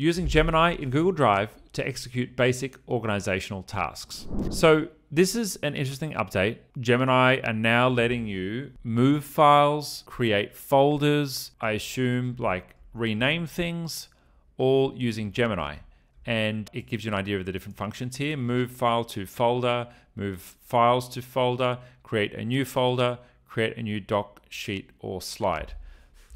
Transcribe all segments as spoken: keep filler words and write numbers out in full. using Gemini in Google Drive to execute basic organizational tasks. So this is an interesting update. Gemini are now letting you move files, create folders, I assume like rename things, all using Gemini. And it gives you an idea of the different functions here. Move file to folder, move files to folder, create a new folder, create a new doc, sheet, or slide.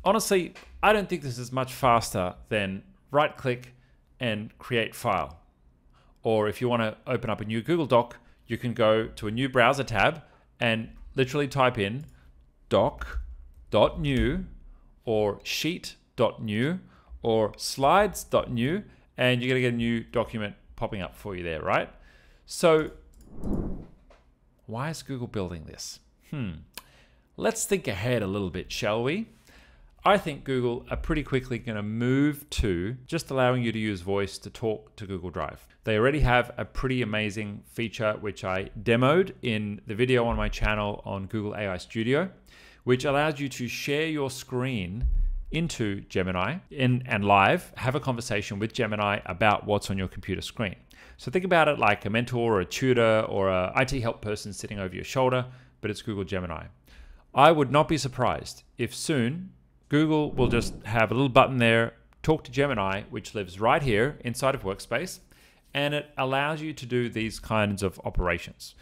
Honestly, I don't think this is much faster than right-click and create file. Or if you want to open up a new Google Doc, you can go to a new browser tab and literally type in doc dot new or sheet dot new or slides dot new, and you're going to get a new document popping up for you there, right? So why is Google building this? Hmm. Let's think ahead a little bit, shall we? I think Google are pretty quickly going to move to just allowing you to use voice to talk to Google Drive. They already have a pretty amazing feature, which I demoed in the video on my channel on Google A I Studio, which allows you to share your screen into Gemini in and live, have a conversation with Gemini about what's on your computer screen. So think about it like a mentor or a tutor or a I T help person sitting over your shoulder, but it's Google Gemini. I would not be surprised if soon Google will just have a little button there, talk to Gemini, which lives right here inside of Workspace, and it allows you to do these kinds of operations.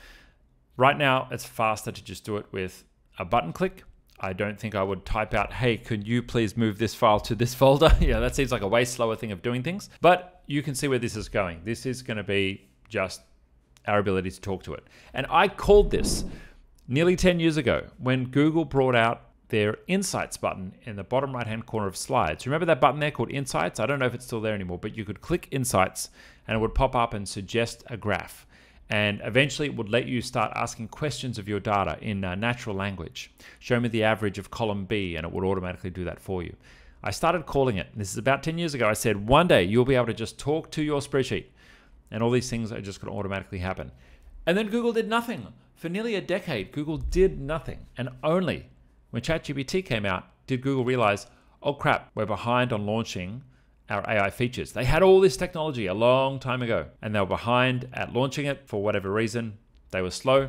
Right now, it's faster to just do it with a button click. I don't think I would type out, hey, could you please move this file to this folder? Yeah, that seems like a way slower thing of doing things, but you can see where this is going. This is going to be just our ability to talk to it. And I called this nearly ten years ago when Google brought out their Insights button in the bottom right-hand corner of Slides. Remember that button there called Insights? I don't know if it's still there anymore, but you could click Insights and it would pop up and suggest a graph. And eventually it would let you start asking questions of your data in uh, natural language. Show me the average of column B, and it would automatically do that for you. I started calling it, this is about ten years ago, I said, one day you'll be able to just talk to your spreadsheet. And all these things are just gonna automatically happen. And then Google did nothing. For nearly a decade, Google did nothing. And only when ChatGPT came out, did Google realize, oh crap, we're behind on launching our A I features. They had all this technology a long time ago, and they were behind at launching it for whatever reason. They were slow.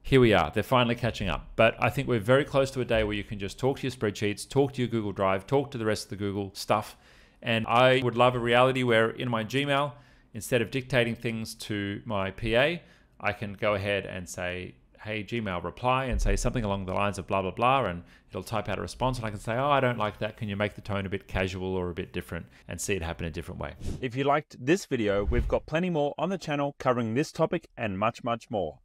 Here we are, they're finally catching up. But I think we're very close to a day where you can just talk to your spreadsheets, talk to your Google Drive, talk to the rest of the Google stuff. And I would love a reality where in my Gmail, instead of dictating things to my P A, I can go ahead and say, hey, Gmail, reply, and say something along the lines of blah, blah, blah, and it'll type out a response, and I can say, oh, I don't like that. Can you make the tone a bit casual or a bit different, and see it happen a different way? If you liked this video, we've got plenty more on the channel covering this topic and much, much more.